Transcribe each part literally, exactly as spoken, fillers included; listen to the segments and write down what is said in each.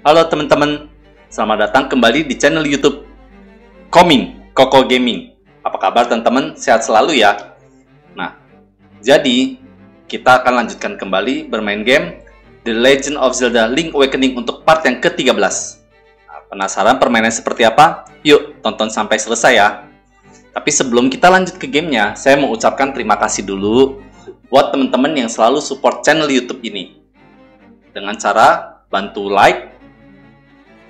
Halo teman-teman, selamat datang kembali di channel YouTube KoMing KOKO Gaming. Apa kabar teman-teman? Sehat selalu ya. Nah, jadi kita akan lanjutkan kembali bermain game The Legend of Zelda: Link's Awakening untuk part yang ke tiga belas. Nah, penasaran permainannya seperti apa? Yuk, tonton sampai selesai ya. Tapi sebelum kita lanjut ke gamenya, saya mau ucapkan terima kasih dulu buat teman-teman yang selalu support channel YouTube ini dengan cara bantu like,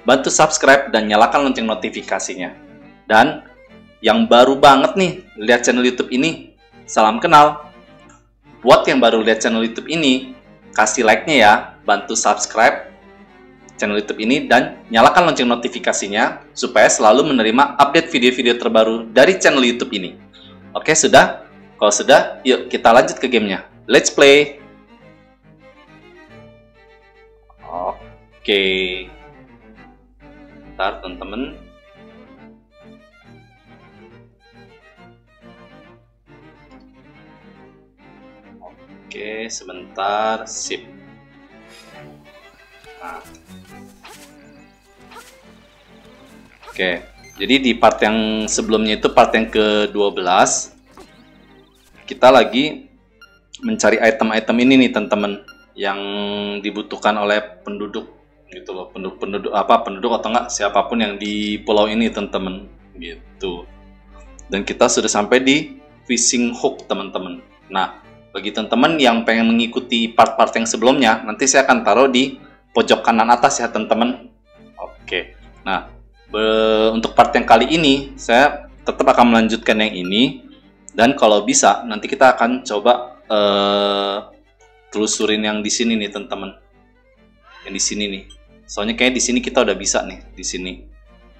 bantu subscribe dan nyalakan lonceng notifikasinya. Dan yang baru banget nih lihat channel YouTube ini, salam kenal. Buat yang baru lihat channel YouTube ini, kasih like-nya ya, bantu subscribe channel YouTube ini dan nyalakan lonceng notifikasinya supaya selalu menerima update video-video terbaru dari channel YouTube ini. Oke, sudah? Kalau sudah, yuk kita lanjut ke gamenya. Let's play. Oke. Teman-teman, oke sebentar, sip. Nah. Oke, jadi di part yang sebelumnya itu part yang ke dua belas, kita lagi mencari item-item ini nih teman-teman yang dibutuhkan oleh penduduk gitu loh, penduduk, penduduk apa penduduk atau enggak siapapun yang di pulau ini teman-teman gitu. Dan kita sudah sampai di fishing hook teman-teman. Nah, bagi teman-teman yang pengen mengikuti part-part yang sebelumnya, nanti saya akan taruh di pojok kanan atas ya teman-teman. Oke. Nah, untuk part yang kali ini saya tetap akan melanjutkan yang ini, dan kalau bisa nanti kita akan coba eh, telusurin yang di sini nih teman-teman. Yang di sini nih. Soalnya kayaknya di sini kita udah bisa nih di sini.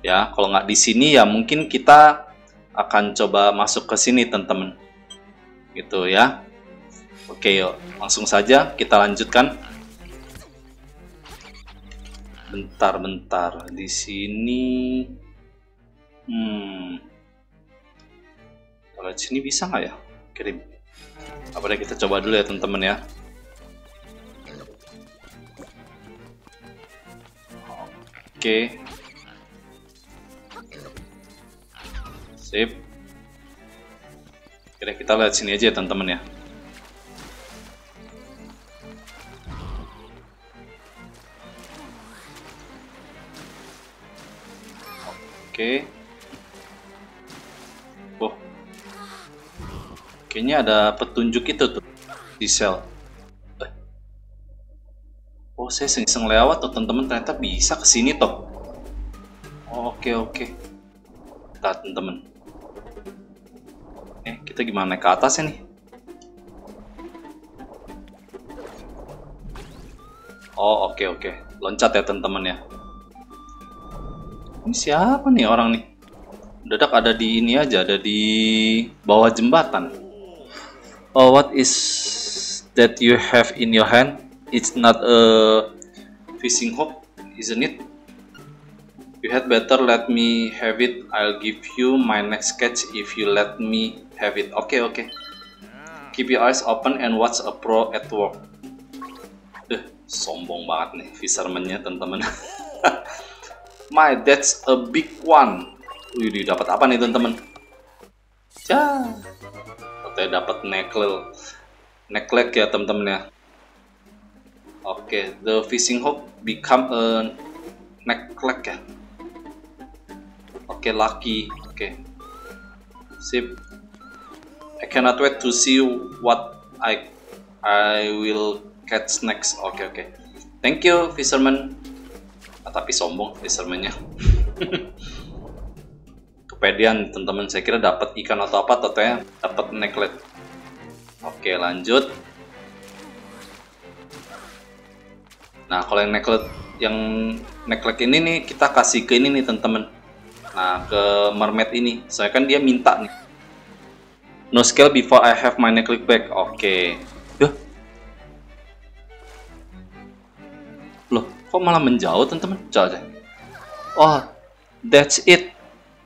Ya, kalau nggak di sini ya mungkin kita akan coba masuk ke sini teman-teman. Gitu ya. Oke, yuk langsung saja kita lanjutkan. Bentar-bentar di sini. Hmm. Kalau di sini bisa nggak ya? Kirim. Apa deh, kita coba dulu ya teman-teman ya. Oke, sip. Oke, kita lihat sini aja ya teman-teman ya. Oke. Oh, kayaknya ada petunjuk itu tuh di sel. Oh, saya iseng lewat tuh teman-teman, ternyata bisa kesini toh. Oke oke. Nah teman-teman, eh kita gimana naik ke atasnya nih? Oh oke oke, loncat ya teman-teman ya. Ini siapa nih orang nih? Dadak ada di ini aja, ada di bawah jembatan. Oh, what is that you have in your hand? It's not a fishing hook, isn't it? You had better let me have it. I'll give you my next catch if you let me have it. Oke, okay, oke. Okay. Keep your eyes open and watch a pro at work. Eh, sombong banget nih fisherman-nya teman-teman. My, that's a big one. Wih, dapat apa nih teman-teman? Ya, katanya dapat necklace, necklace ya teman-teman ya. Oke, okay, the fishing hook become a necklace ya. Oke, okay, lucky. Oke, okay. Sip. I cannot wait to see what I I will catch next. Oke, okay, oke. Okay. Thank you, fisherman. Ah, tapi sombong fisherman-nya. Kepedean teman-teman, saya kira dapat ikan atau apa, ternyata dapat necklace. Oke, okay, lanjut. Nah, kalau yang necklace, yang necklace ini nih kita kasih ke ini nih teman-teman. Nah, ke mermaid ini. Soalnya kan dia minta nih. No scale before I have my necklace back. Oke. Duh. Loh, kok malah menjauh teman-teman? Jauh aja. Oh, that's it.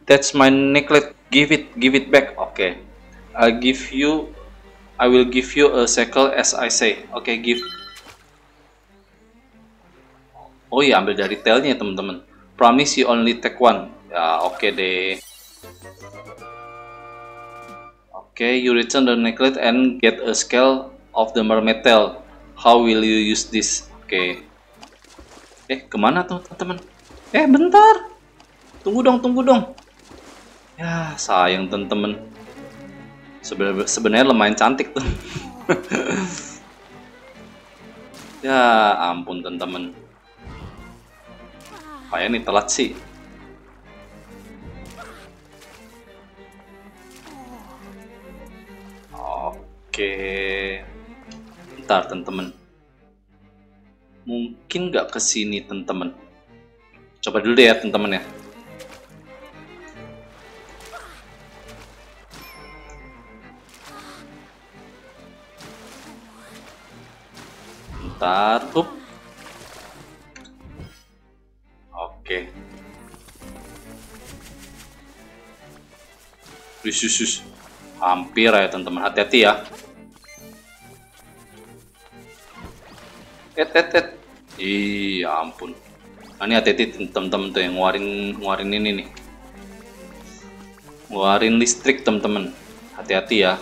That's my necklace. Give it, give it back. Oke. I give you, I will give you a circle as I say. Oke, give. Oh iya, ambil dari tailnya teman-teman. Promise you only take one. Ya, oke okay deh. Oke, okay, you return the necklace and get a scale of the mermaid tail. How will you use this? Oke. Okay. Eh, kemana tuh teman-teman? Eh, bentar. Tunggu dong, tunggu dong. Ya, sayang teman-teman. Sebenarnya sebenarnya lumayan cantik tuh. Ya ampun teman-teman, kayak nih telat sih. Oke, bentar teman-teman. Mungkin nggak kesini teman-teman. Coba dulu deh ya teman-teman ya. Bentar, up. Oke. Wisus, hampir ya teman-teman, hati-hati ya. Et, et, et. Ih, ampun. Nah, ini hati-hati teman-teman tuh yang nguarin, nguarin ini nih. Nguarin listrik teman-teman, hati-hati ya.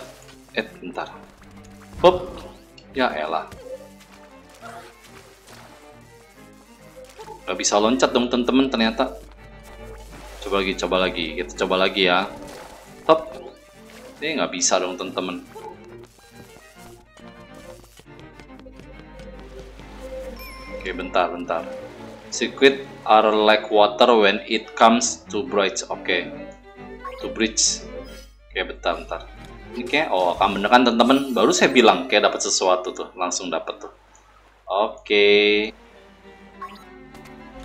Et, bentar. Up. Ya elah. Gak bisa loncat dong temen-temen ternyata. Coba lagi, coba lagi. Kita coba lagi ya. Top. Ini gak bisa dong temen-temen. Oke, bentar, bentar. Secret are like water when it comes to bridge. Oke. To bridge. Oke, bentar, bentar. Ini kayak, oh akan bener kan temen-temen. Baru saya bilang kayak dapat sesuatu tuh. Langsung dapat tuh. Oke.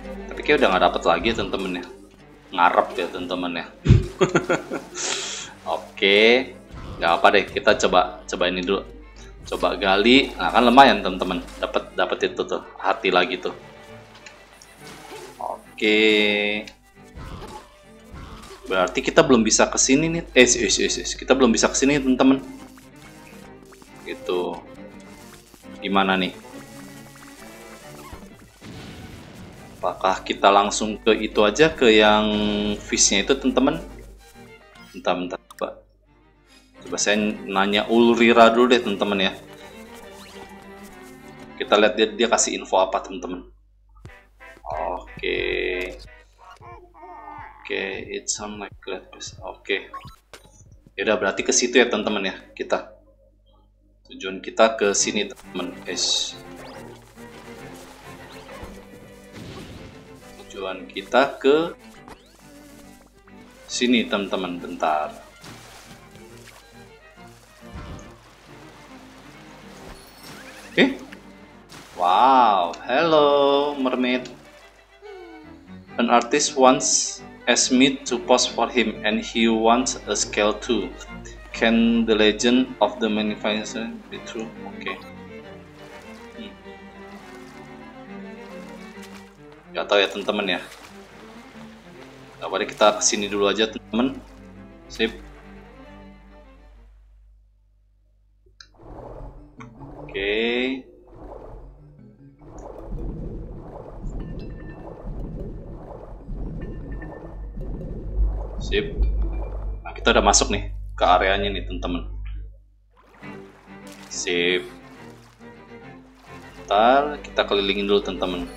Tapi kayak udah nggak dapet lagi ya temen-temen ya. Ngarep ya temen-temen ya. Oke, nggak apa deh, kita coba coba ini dulu. Coba gali, nah kan lumayan temen-temen. Dapat dapat itu tuh, hati lagi tuh. Oke, berarti kita belum bisa kesini nih. Eh, eh, eh, eh. Kita belum bisa kesini temen-temen. Gitu, gimana nih? Apakah kita langsung ke itu aja, ke yang fishnya itu teman-teman? Bentar, bentar, coba. Coba saya nanya Ulrira dulu deh teman-teman ya. Kita lihat dia, dia kasih info apa teman-teman. Oke. Oke, it's some like that. Oke. Ya udah berarti ke situ ya teman-teman ya kita. Tujuan kita ke sini teman-teman. Es. Tujuan kita ke sini teman-teman, bentar. Eh, wow, hello mermaid. An artist wants asked me to pose for him, and he wants a scale too. Can the legend of the magnification be true? Oke. Okay. Gak tau ya temen-temen ya. Gak apa-apa, kita kesini dulu aja temen-temen. Sip. Oke okay. Sip. Nah kita udah masuk nih ke areanya nih temen-temen. Sip. Ntar kita kelilingin dulu temen-temen.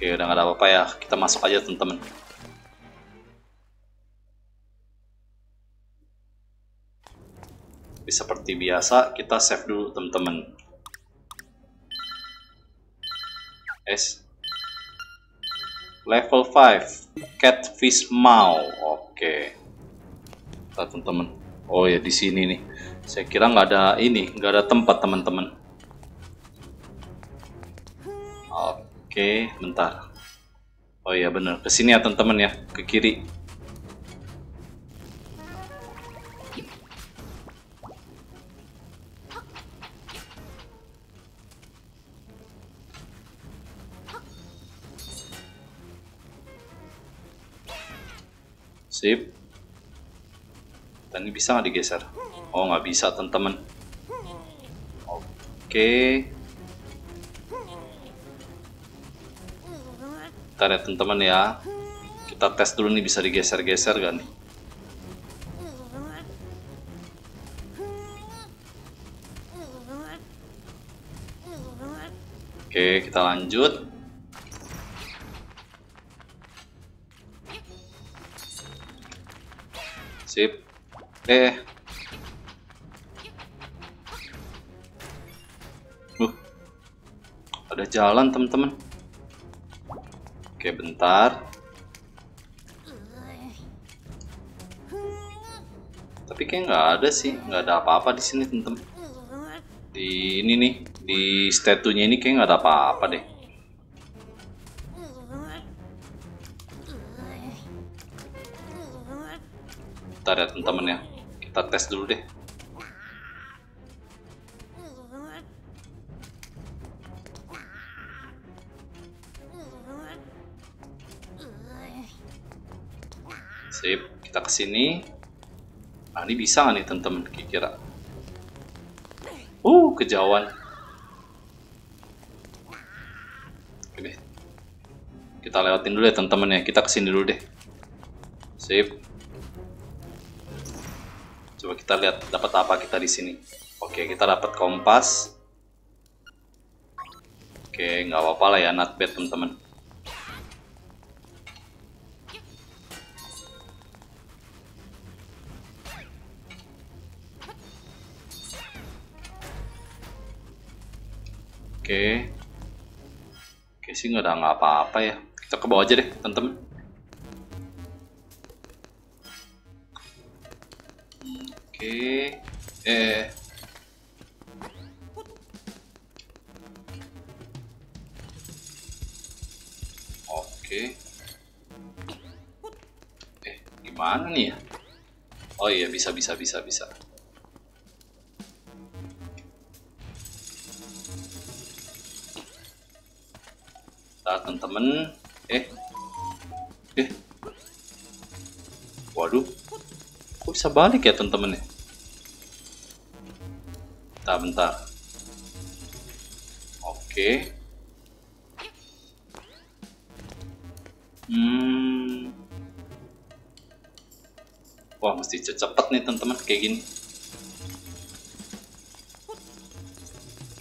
Oke, udah gak ada apa-apa ya, kita masuk aja temen-temen. Tapi seperti biasa, kita save dulu temen-temen. S. Level lima, Catfish's Maw. Oke. Kita temen-temen. Oh ya, di sini nih. Saya kira nggak ada ini, nggak ada tempat temen-temen. Oke. Oke, bentar. Oh iya bener, kesini ya teman-teman ya, ke kiri. Sip. Dan ini bisa nggak digeser? Oh nggak bisa teman-teman. Oke. bentar ya teman-teman ya. Kita tes dulu nih, bisa digeser-geser kan? Oke, kita lanjut. Sip. Eh. Uh. Ada jalan, teman-teman. Oke, bentar. Tapi kayak nggak ada sih, nggak ada apa-apa di sini, teman-teman. Di ini nih, di statunya ini kayak nggak ada apa-apa deh. Bentar ya teman-teman ya, kita tes dulu deh. Sip, kita kesini. Nah ini bisa nggak nih teman-teman kira-kira? Uh, kejauhan. Oke deh. Kita lewatin dulu ya teman-teman ya. Kita kesini dulu deh. Sip. Coba kita lihat dapat apa kita di sini. Oke, kita dapat kompas. Oke, nggak apa-apa lah ya, not bad teman-teman. Oke, oke sih nggak ada nggak apa-apa ya. Kita ke bawah aja deh, teman-teman. Oke, eh, oke, eh, gimana nih ya? Oh iya bisa bisa bisa bisa. Temen, eh, eh, waduh, kok bisa balik ya temen-temen ya? Bentar, bentar, oke, hmm, wah mesti cepet nih temen-temen kayak gini.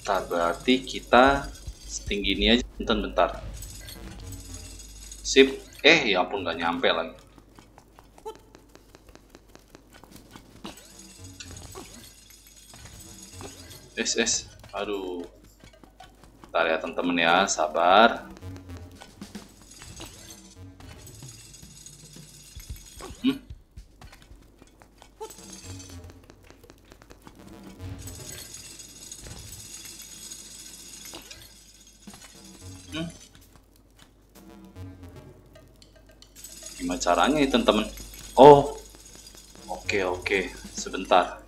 Bentar, berarti kita setinggi ini aja, bentar-bentar. Sip, eh ya ampun nggak nyampe lagi. Es, es, aduh. Bentar ya temen-temen ya, sabar. Hmm. Hmm. Gimana caranya itu temen? Oh, oke okay, oke, okay. Sebentar.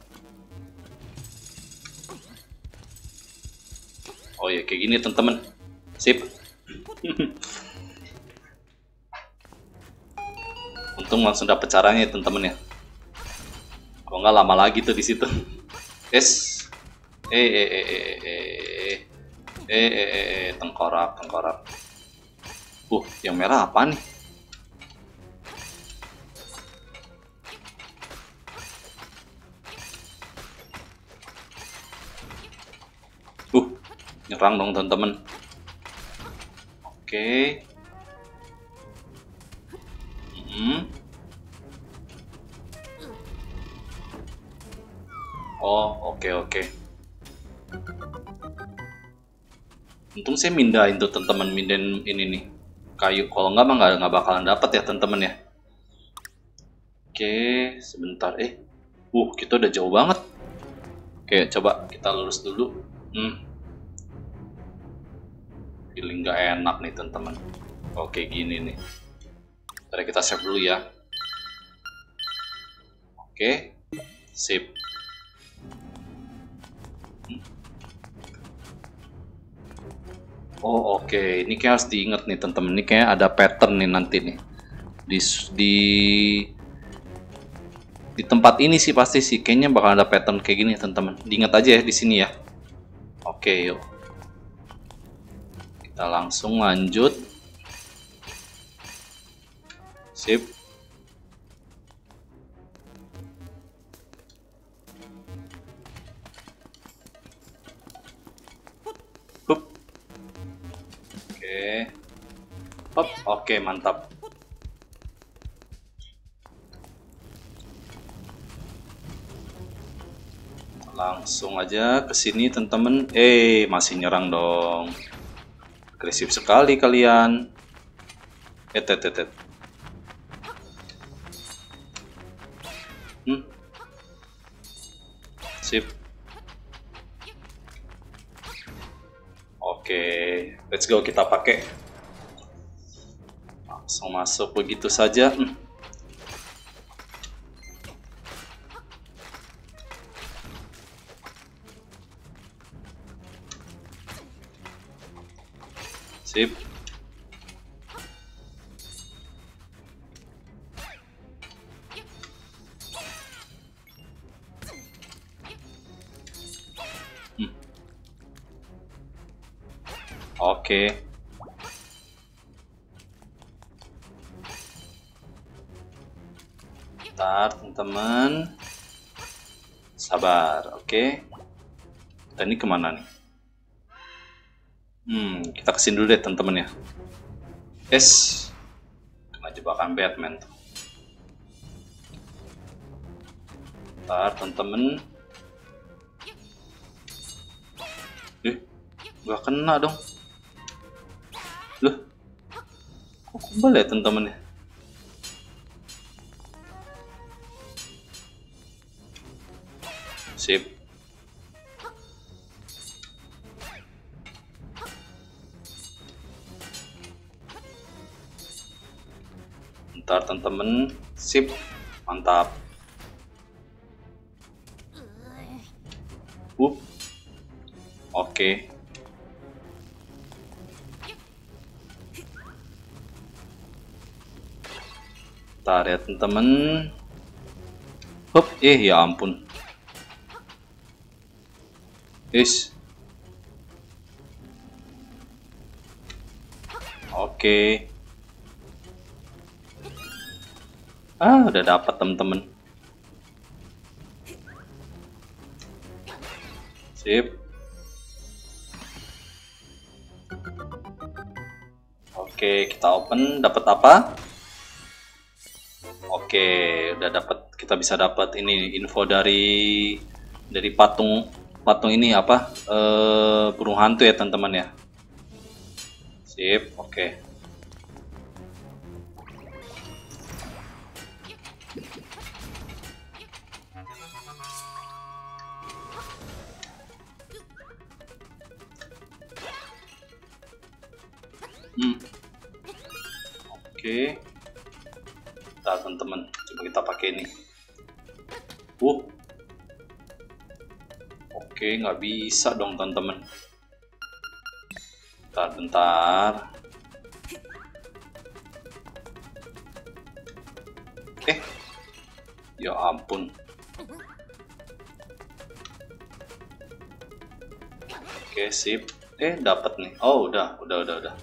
Oh ya yeah, kayak gini temen-temen. Sip. Untung langsung dapet caranya ya temen-temen ya. Kalau nggak lama lagi tuh di situ. Es, eh eh eh eh eh eh eh eh tengkorak tengkorak. Uh, yang merah apa nih? Nyerang dong teman-teman. Oke. Hmm. Oh oke oke. Untung saya mindahin tuh teman-teman, mindahin ini nih kayu. Kalau nggak mah nggak nggak bakalan dapat ya teman-teman ya. Oke sebentar eh. Uh kita udah jauh banget. Oke coba kita lurus dulu. Hmm. Feeling nggak enak nih teman-teman. Oke gini nih. Ntar kita save dulu ya. Oke, sip. Hmm. Oh oke, okay. Ini kayak harus diingat nih teman-teman. Ini kayak ada pattern nih nanti nih. Di di di tempat ini sih pasti sih. Kayaknya bakal ada pattern kayak gini teman-teman. Diingat aja ya di sini ya. Oke yuk. Kita langsung lanjut. Sip. Hup. Oke. Hop. Oke, mantap. Langsung aja ke sini teman-teman. Eh, masih nyerang dong. Agresif sekali kalian. Eh, tet, tet, tet. Hmm. Sip. Oke, let's go, kita pakai. Langsung masuk begitu saja. Hmm. Sip. Hmm. Oke. Bentar, teman-teman. Sabar, oke. Kita ini kemana nih? Hmm, kita kesini dulu deh temen-temen ya. Es, kena jebakan Batman tuh. Ntar temen-temen. Eh, gak kena dong. Loh, kok kumpul ya temen-temen ya? Sip. Bentar temen-temen, sip, mantap. Uh, oke. Bentar ya temen-temen. Hup, eh ya ampun. Is. Oke. Ah, udah dapat temen-temen. Sip. Oke, kita open. Dapat apa? Oke, udah dapat. Kita bisa dapat ini info dari dari patung patung ini apa? Eh, burung hantu ya teman-teman ya. Sip. Oke. Hmm. Oke, nah, teman-teman, coba kita pakai ini. Uh, oke, nggak bisa dong teman-teman. Bentar-bentar. Eh, ya ampun. Oke, sip. Eh, dapat nih. Oh, udah, udah, udah, udah.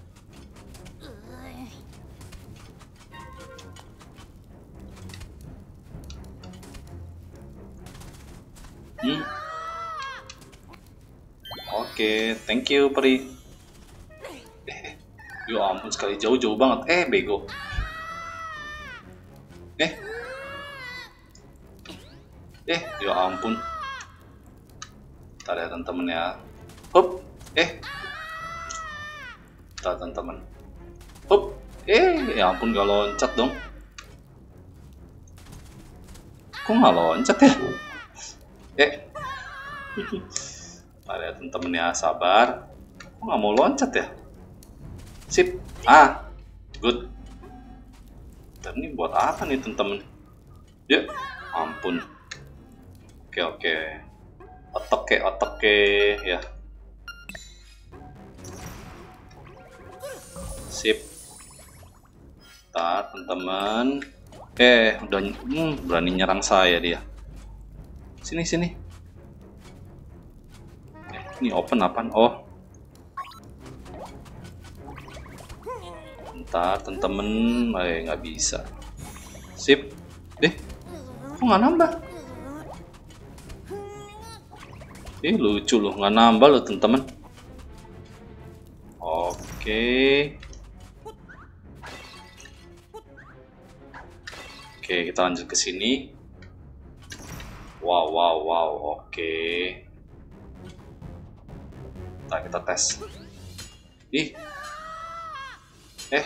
Hmm. Oke, okay, thank you Peri. Eh, ya ampun, sekali jauh-jauh banget. Eh, bego. Eh, eh, ya ampun. Bentar ya temen-temen ya. Hup, eh. Bentar temen-temen. Hup, eh, ya ampun, gak loncat dong. Kok gak loncat ya? Eh, mari ya temen-temen ya, sabar. Kok nggak mau loncat ya? Sip, ah, good. Dan ini buat apa nih temen-temen? Ya, ampun. Oke oke, otak ke otak ke ya. Sip. Tar temen-temen. Eh, udah hmm, berani nyerang saya dia. Sini sini. Ini open apaan? Oh. Bentar, temen-temen, eh nggak bisa. Sip. Deh, kok nggak nambah? Ih, lucu loh, nggak nambah loh teman-teman. Oke. Oke, kita lanjut ke sini. Wow, wow, wow. Oke. Nah, kita tes. Ih. Eh.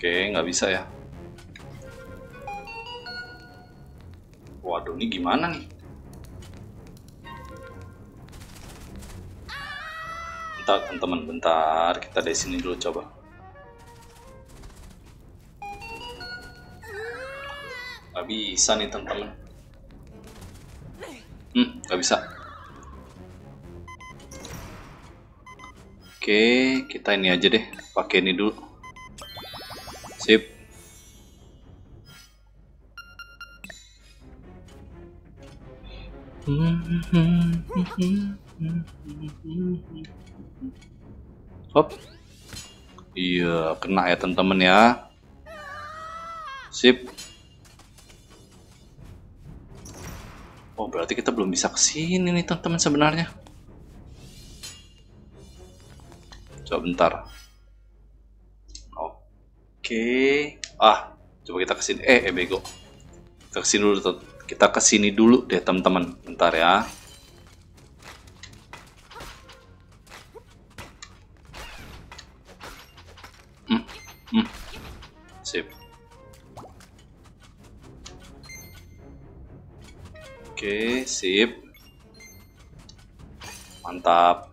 Oke, nggak bisa ya. Waduh, ini gimana nih? Bentar, teman-teman, bentar. Kita dari sini dulu coba. Nggak bisa nih, teman-teman. Hmm, nggak bisa. Oke, kita ini aja deh. Pakai ini dulu. Sip. Hop. Iya, kena ya teman-teman ya. Sip. Oh, berarti kita belum bisa ke sini nih teman-teman sebenarnya. Coba bentar. Oke, ah, coba kita kesini. Eh, eh bego, kita kesini dulu, kita kesini dulu deh teman-teman, bentar ya. Hmm, hmm, sip. Oke, sip, mantap.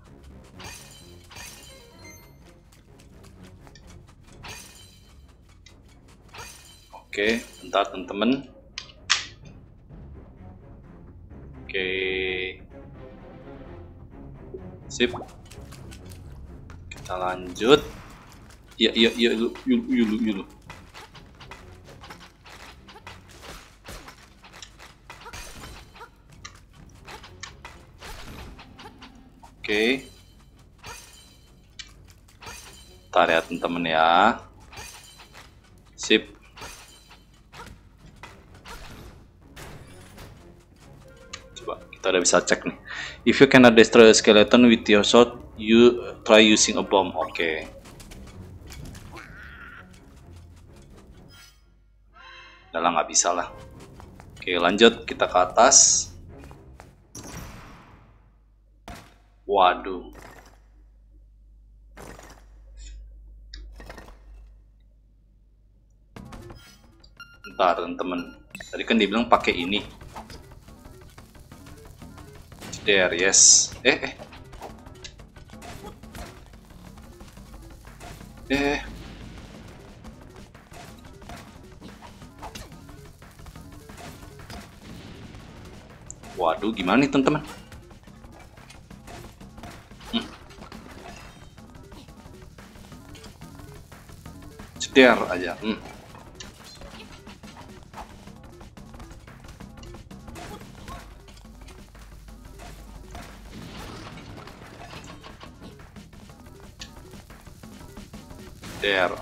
Oke, bentar teman-teman. Oke. Sip. Kita lanjut. Iya, iya, iya, yuk, yuk, yuk. Oke. Bentar ya teman-teman ya. Sip. Udah bisa cek nih. If you cannot destroy a skeleton with your sword, you try using a bomb. Oke. Okay. Udah lah, nggak bisa lah. Oke, okay, lanjut kita ke atas. Waduh. Bentar temen. Tadi kan dibilang pakai ini. There, yes. Eh, eh. Eh. Waduh, gimana nih teman-teman? Hmm. Ceder aja. Hmm.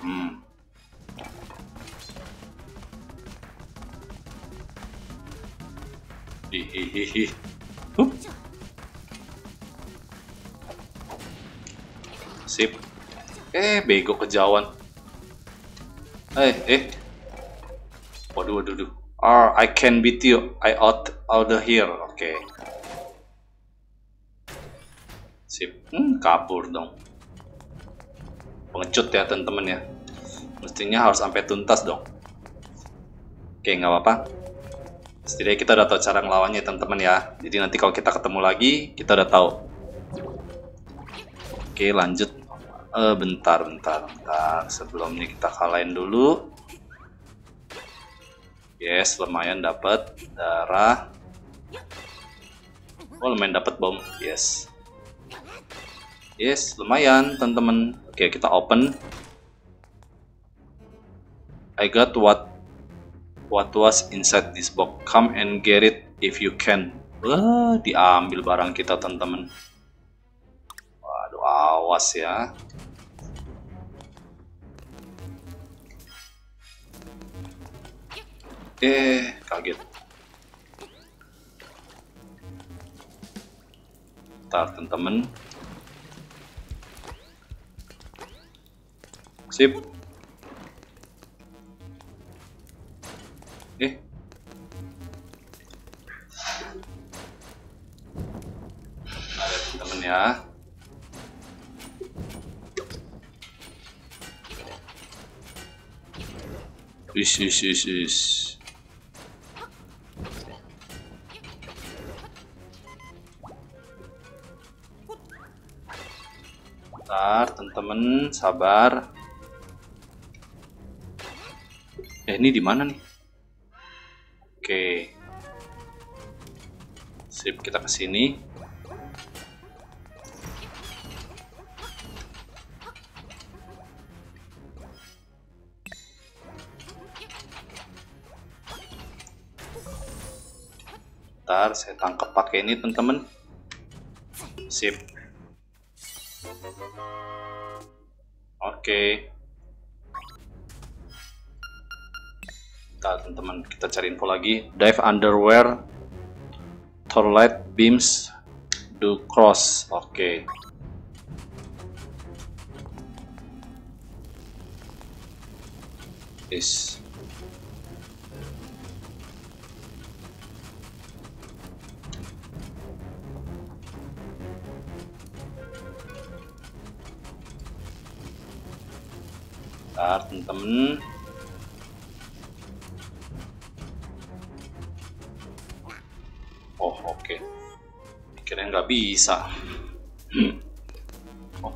Hmm. Hihihi. Huh. Sip. Eh, bego kejauhan. Eh, eh. Waduh, waduh, waduh. Or I can beat you. I out out of here. Oke. Okay. Sip. Hmm, kabur dong. Pengecut ya teman-teman ya, mestinya harus sampai tuntas dong. Oke, nggak apa-apa, setidaknya kita udah tahu cara ngelawannya teman-teman ya. Jadi nanti kalau kita ketemu lagi kita udah tahu. Oke, lanjut. Eh, bentar bentar bentar, sebelumnya kita kalahin dulu. Yes, lumayan dapat darah. Oh, lumayan dapat bom. Yes. Yes, lumayan teman-teman. Oke, kita open. I got what what was inside this box. Come and get it if you can. Wah, diambil barang kita teman-teman. Waduh, awas ya. Eh, kaget. Bentar teman-teman. Sip. Eh. Ada temen ya. Is is is is. Bentar, teman-teman, sabar. Eh, ini di mana nih? Oke. Sip, kita ke sini. Bentar, saya tangkap pakai ini, teman-teman. Sip. Oke. Teman-teman, kita cari info lagi. Dive underwear, torlight beams, do cross. Oke. Okay. Is. Bentar, teman-teman. Nggak bisa. Hmm. Oh.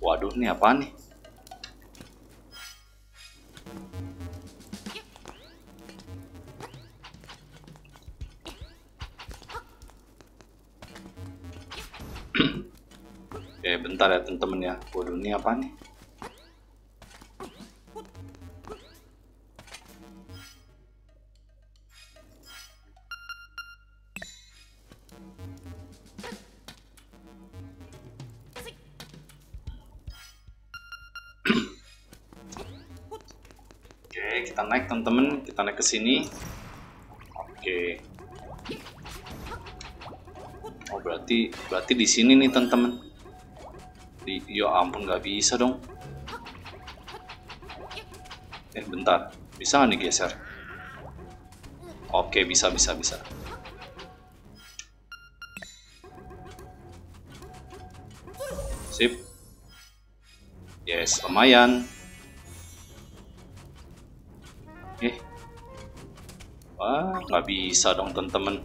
Waduh, ini apa nih? Oke, bentar ya teman-teman ya. Waduh, ini apa nih? Kita naik teman-teman, kita naik ke sini. Oke. Oh, berarti berarti di sini nih teman-teman. Di ya ampun, nggak bisa dong. Eh, bentar. Bisa nggak nih geser? Oke, bisa bisa bisa. Sip. Yes, lumayan. Eh, wah, nggak bisa dong temen-temen.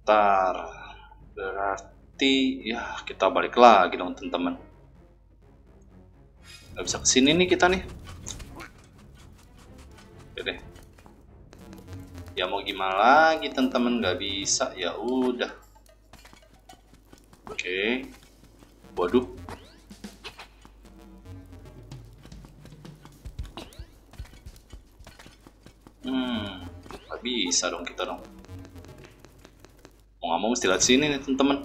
Bentar, berarti ya kita balik lagi dong temen-temen. Nggak bisa kesini nih kita nih. Oke deh. Ya mau gimana lagi temen-temen, nggak bisa, ya udah. Oke, waduh. Hmm, gak bisa dong kita dong. Mau gak mau mesti lihat sini nih temen-temen.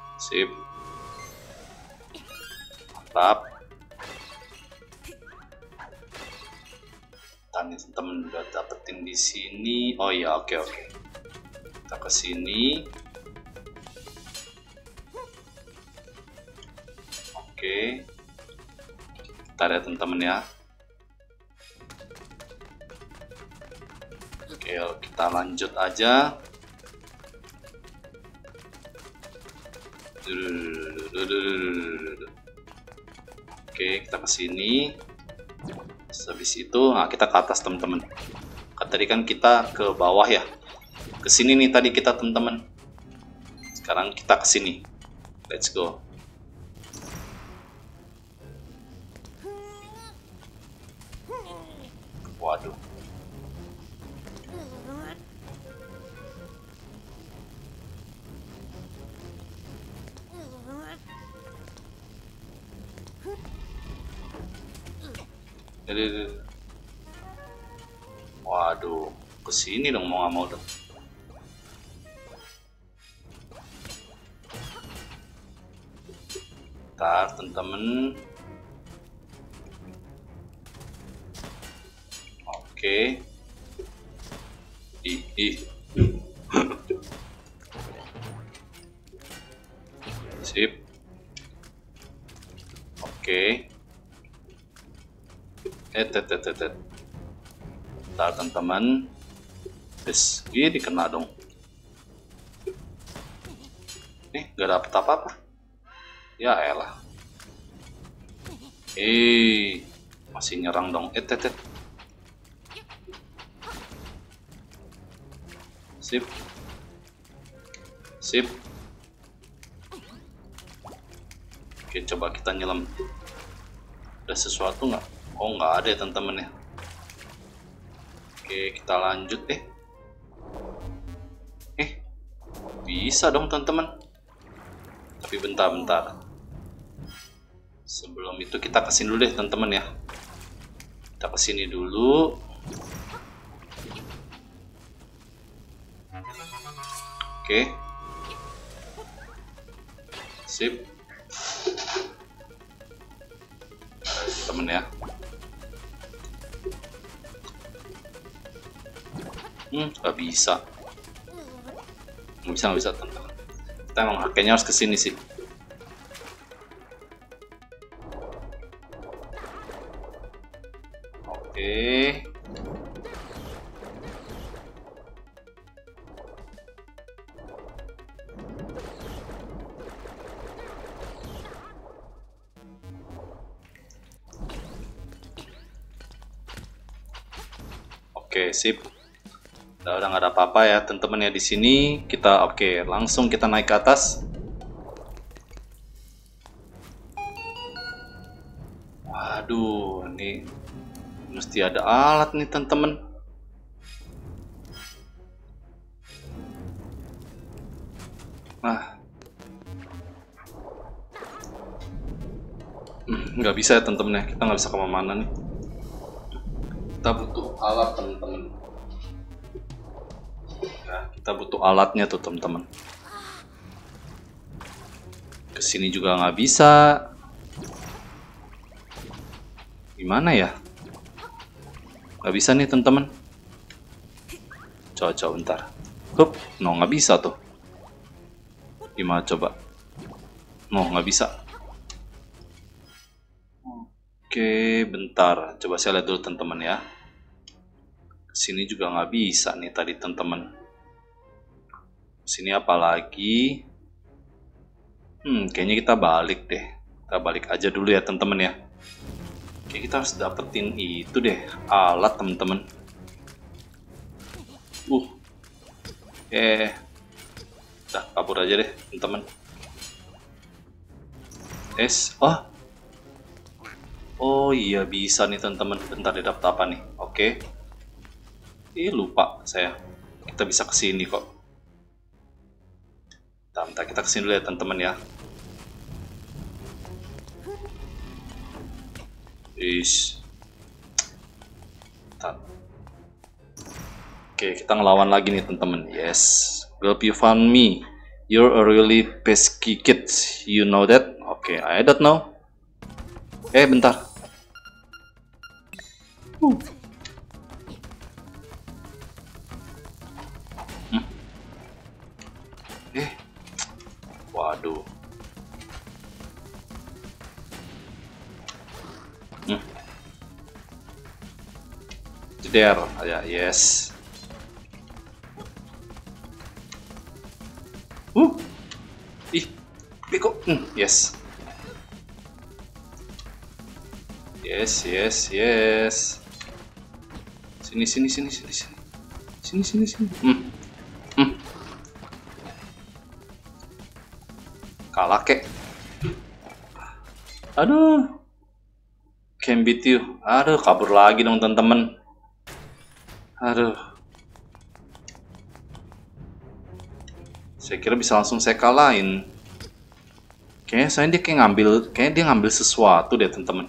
Oke. Sip. Mantap. Tani temen udah dapetin di sini. Oh iya, oke okay, oke. Okay. Kita ke sini. Oke. Okay. Kita lihat temen-temen ya. Oke, okay, kita lanjut aja. Oke, kita ke sini. Habis itu, nah kita ke atas teman-teman. Tadi kan kita ke bawah ya. Ke sini nih tadi kita teman-teman. Sekarang kita ke sini. Let's go. Waduh. Jadi, waduh, kesini dong mau nggak mau dong. Ntar temen-temen. Oke. Ih, ih. Sip. Oke. Eh, tet, tet, tet, tet. Ntar teman-teman, bis, dia dikena dong. Eh, gak dapet apa-apa. Ya elah. Eh, masih nyerang dong. Eh, tet, tet. Sip. Sip. Oke, coba kita nyelam. Ada sesuatu nggak? Oh, nggak ada ya teman-teman ya. Oke, kita lanjut. Eh, eh, bisa dong teman-teman. Tapi bentar-bentar. Sebelum itu kita kesini dulu deh teman-teman ya. Kita kesini dulu. Oke. Sip. Temen ya. Hmm, gak bisa. Gak bisa, gak bisa, teman-teman. Kita emang kayaknya harus kesini sih. Oke. Oke, sip. Udah, udah nggak ada apa-apa ya teman-teman ya di sini. Kita oke, okay, langsung kita naik ke atas. Waduh, ini mesti ada alat nih teman-teman. Nah, nggak hmm, bisa ya teman-teman ya. Kita nggak bisa kemana-mana nih. Kita butuh alat teman-teman. Kita butuh alatnya tuh teman-teman. Kesini juga nggak bisa. Gimana ya? Nggak bisa nih teman-teman. Coba-coba bentar. Hup, no nggak bisa tuh. Gimana coba? No nggak bisa. Oke, bentar. Coba saya lihat dulu teman-teman ya. Kesini juga nggak bisa nih tadi teman-teman. Sini apa lagi? Hmm, kayaknya kita balik deh. Kita balik aja dulu ya teman-teman ya. Oke, kita harus dapetin itu deh alat teman-teman. Uh, eh, dah kabur aja deh teman-teman. Es, oh, oh iya bisa nih teman-teman. Bentar deh, dapat apa nih? Oke. Ih lupa saya. Kita bisa kesini kok. Bentar, kita kesini dulu ya teman-teman ya. Ish. Bentar. Oke, kita ngelawan lagi nih teman-teman. Yes. Girl, you found me. You're a really pesky kid. You know that? Oke, okay, I don't know. Eh, bentar. Uh. Hmm. Eh. Waduh. Hmm. Jeder, ya, yes. Uh. Ih, beko. Hmm, yes. Yes, yes, yes. Sini, sini, sini, sini, sini. Sini, sini, sini. Hmm. Kalah kek. Aduh. Can't beat you. Aduh, kabur lagi dong teman-teman. Aduh. Saya kira bisa langsung saya kalahin. Kayaknya saya dia kayak ngambil, kayaknya dia ngambil sesuatu deh teman-teman.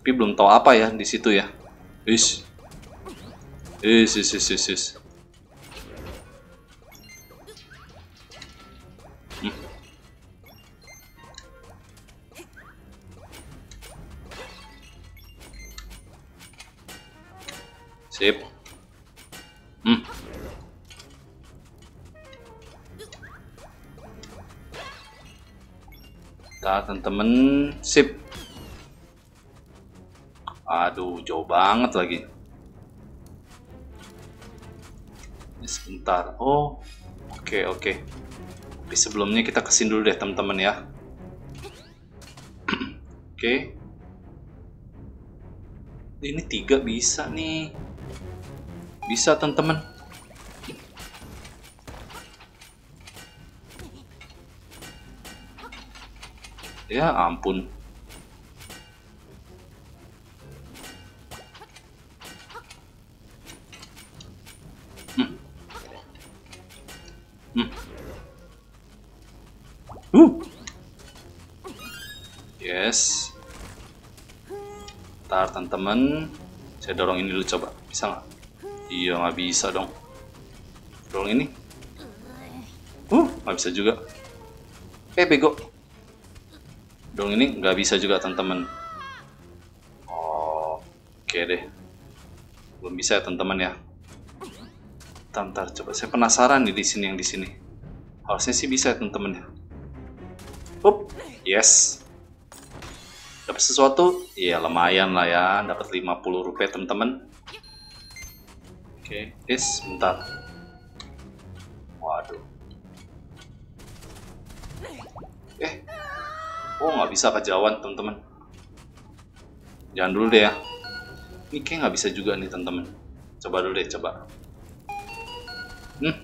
Tapi belum tahu apa ya di situ ya. Is, is, is, is, is, is. Hmm. Sip. Hmm. Nah, temen-temen, sip. Aduh, jauh banget lagi. Ini sebentar. Oh, oke, okay, oke. Okay. Tapi sebelumnya kita kesini dulu deh, temen-temen ya. Oke. Okay. Ini tiga bisa nih. Bisa, temen-temen. Ya ampun. Hmm. Hmm. Uh. Yes. Ntar teman-teman, saya dorong ini dulu coba. Bisa nggak? Iya nggak bisa dong. Dorong ini. Uh, nggak bisa juga. Eh bego. Dong ini nggak bisa juga teman-teman. Oh, oke deh. Belum bisa ya teman-teman ya. Bentar, coba saya penasaran nih di sini yang di sini. Harusnya sih bisa ya teman-teman ya. Up, yes. Dapat sesuatu? Iya lumayan lah ya. Dapat lima puluh rupiah teman-teman. Oke, is, bentar. Waduh. Eh. Oh, nggak bisa kejauhan, teman-teman. Jangan dulu deh ya. Ini kayak nggak bisa juga nih, teman-teman. Coba dulu deh, coba. Hmm.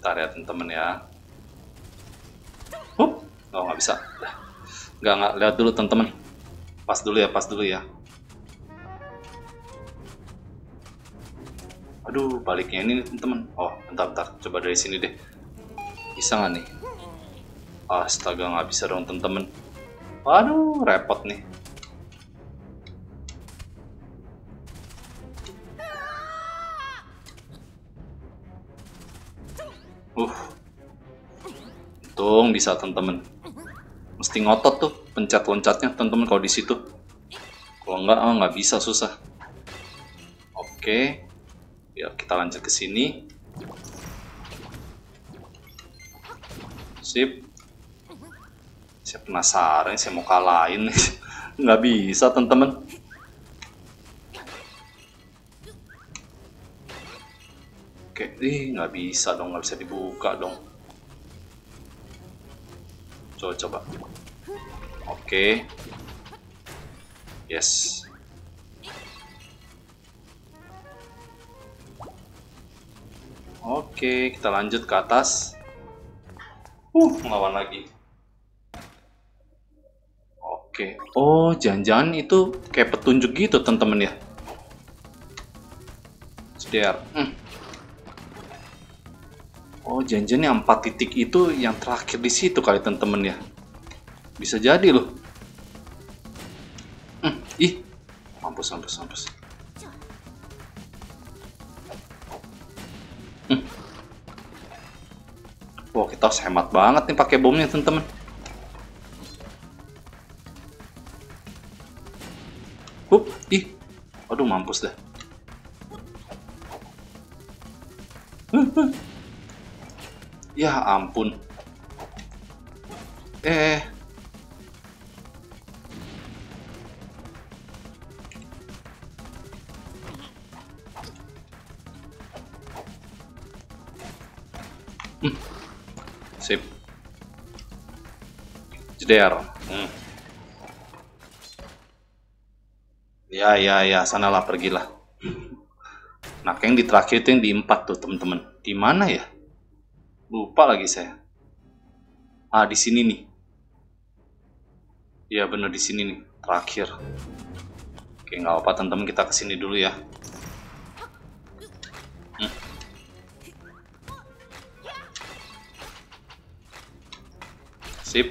Bentar ya, teman-teman ya. Hup. Oh, nggak bisa. Nggak, nggak. Lihat dulu, teman-teman. Pas dulu ya, pas dulu ya. Aduh, baliknya ini teman-teman. Oh, bentar-bentar. Coba dari sini deh. Bisa nggak nih? Astaga, nggak bisa dong teman-teman. Waduh, repot nih. Uh, untung bisa teman-teman. Mesti ngotot tuh pencet loncatnya teman-teman kalau di situ. Kalau nggak, ah, nggak bisa susah. Oke. Okay. Ya, kita lanjut ke sini. Sip. Saya penasaran, saya mau kalahin. Nggak bisa, teman-teman. Oke, ih, nggak bisa dong, nggak bisa dibuka dong. Coba, coba. Oke. Yes. Oke, kita lanjut ke atas. Uh, melawan lagi. Oke. Oh, jangan-jangan itu kayak petunjuk gitu, teman-teman ya. Sedar. Hmm. Oh, jangan-jangan yang empat titik itu yang terakhir di situ kali, teman-teman ya. Bisa jadi loh. Hmm. Ih. Mampus, mampus, mampus. Wah, wow, kita harus hemat banget nih pakai bomnya, teman-teman. Hup, ih. Aduh, mampus dah. Huh, huh. Ya ampun. Eh. Hmm. Sip. Jeder. Hmm. Ya, ya, ya. Sanalah, pergilah. Nah, yang di terakhir itu yang di empat tuh, teman-teman. Di mana ya? Lupa lagi saya. Ah, di sini nih. Iya, bener di sini nih. terakhir. Oke, nggak apa-apa teman-teman, kita kesini dulu ya. Hmm. Sip.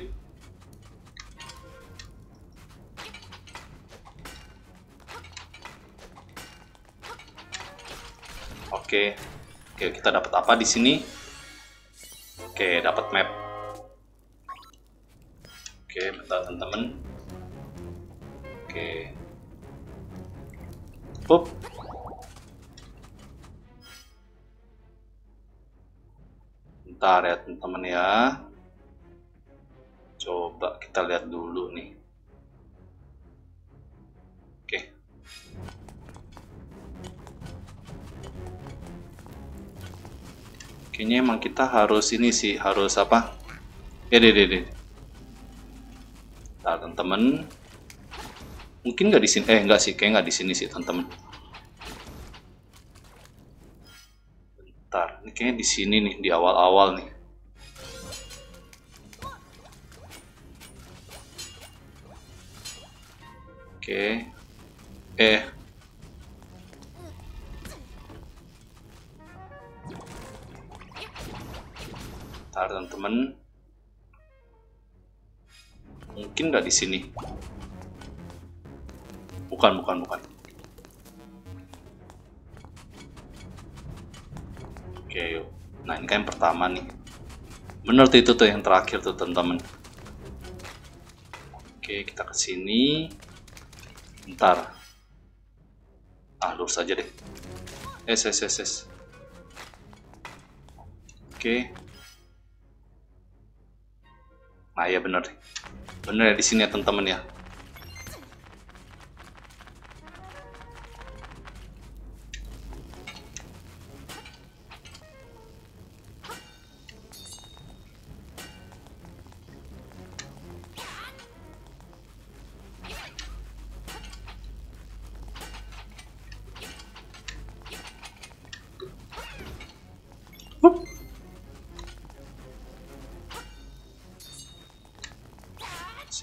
Oke, oke kita dapat apa di sini? Oke, dapat map. Oke, bentar teman-teman. Oke. Pup. Bentar ya teman-teman ya. Coba kita lihat dulu nih. Oke. Kayaknya emang kita harus ini sih, harus apa? Ya, deh, deh, deh. Bentar teman-teman. Mungkin nggak di sini, eh nggak sih, kayak nggak di sini sih teman-teman. Bentar, ini kayaknya di sini nih, di awal-awal nih. Oke, eh, bentar teman-teman. Mungkin nggak di sini. Bukan, bukan, bukan. Oke, yuk. Nah, ini kan yang pertama nih. Bener tuh, itu tuh yang terakhir tuh, teman-teman. Oke, kita ke sini. Bentar. Ah, lurus aja deh. Es, es, es, es. Oke. Nah, ya bener. Bener ya di sini ya, teman-teman ya.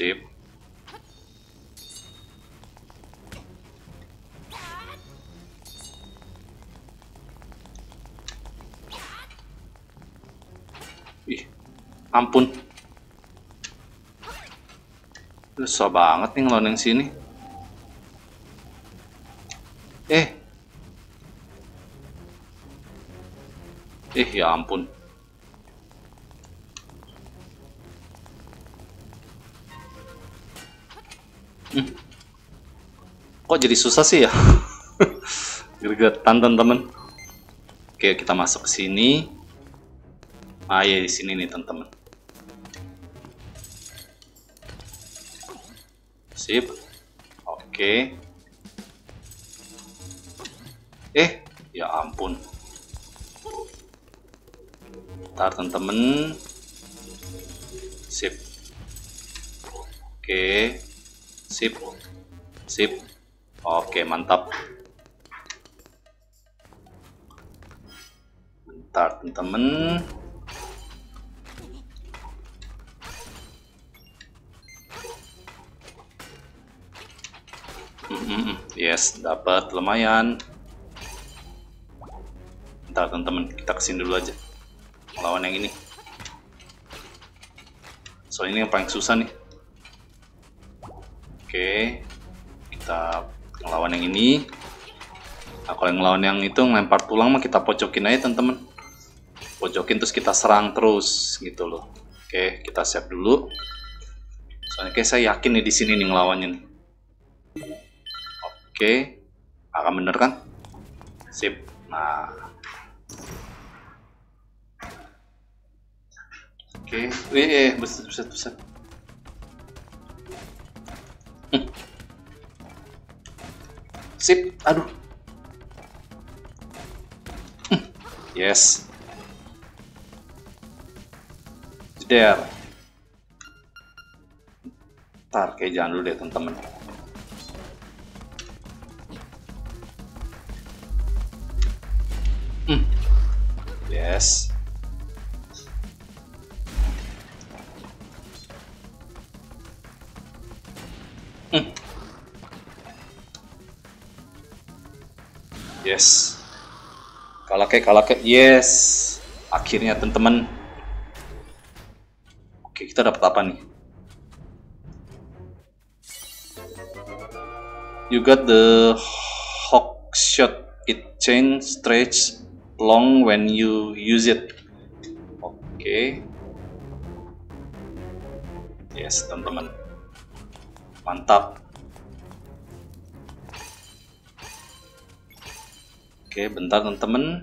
Sip. Ih, ampun. Susah banget nih ngelawan yang sini. Eh. Eh, ya ampun. Hmm. Kok jadi susah sih ya? Gergetan teman-teman. Oke, kita masuk ke sini. Ah ya, di sini nih teman-teman. Sip. Oke. Eh, ya ampun. Bentar teman-teman. Sip. Oke. Sip, sip, oke mantap. Bentar temen-temen. Mm-mm. Yes, dapat lumayan. Bentar temen-temen, kita kesini dulu aja. Lawan yang ini. Soalnya ini yang paling susah nih. Oke, kita ngelawan yang ini. Nah, kalau yang ngelawan yang itu ngelempar tulang mah kita pojokin aja teman-teman. Pojokin terus kita serang terus gitu loh. Oke, kita siap dulu. Soalnya kayak saya yakin nih di sini nih ngelawannya nih. Oke, akan bener kan? Sip. Nah, oke, eh, buset, buset, buset. Hmm. Sip, aduh. Hmm. Yes. Jeder. Ntar kayak jangan dulu deh teman-teman. Hmm. Yes. Mm. Yes. Kalake, kalake, yes. Akhirnya teman-teman. Oke, kita dapat apa nih? You got the Hawkshot. It chain stretch long when you use it. Oke. Okay. Yes, teman-teman. Mantap. Oke, bentar teman-teman.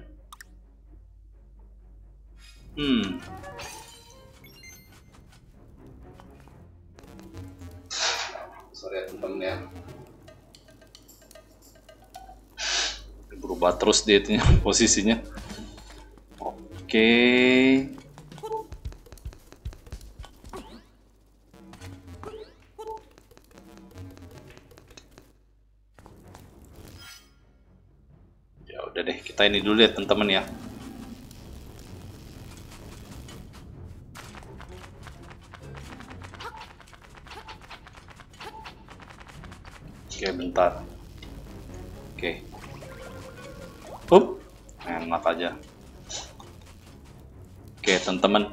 Hmm. Sorry ya teman-teman ya. Berubah terus dia itu posisinya. Oke. Kita ini dulu ya teman-teman ya. Oke bentar. Oke. Hup. Enak aja. Oke teman-teman.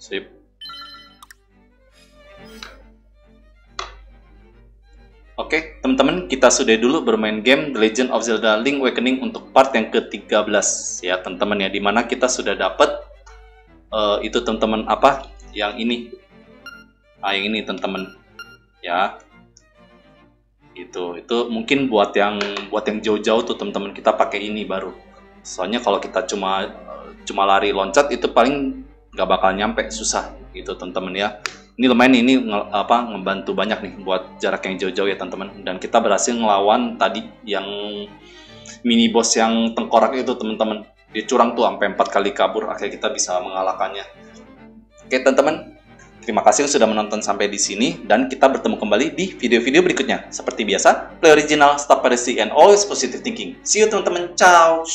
Sip. Oke, teman-teman, kita sudah dulu bermain game The Legend of Zelda: Link's Awakening untuk part yang ke tiga belas ya, teman-teman ya, dimana kita sudah dapat uh, itu teman-teman apa? Yang ini. Ah, yang ini teman-teman. Ya. Itu, itu mungkin buat yang buat yang jauh-jauh tuh teman-teman, kita pakai ini baru. Soalnya kalau kita cuma cuma lari loncat itu paling nggak bakal nyampe, susah gitu teman-teman ya. Ini lumayan, ini nge apa ngebantu banyak nih buat jarak yang jauh-jauh ya teman-teman. Dan kita berhasil ngelawan tadi yang mini boss yang tengkorak itu teman-teman. Dia curang tuh sampai empat kali kabur, akhirnya kita bisa mengalahkannya. Oke teman-teman, terima kasih sudah menonton sampai di sini dan kita bertemu kembali di video-video berikutnya. Seperti biasa, play original, stop piracy, and always positive thinking. See you teman-teman, ciao.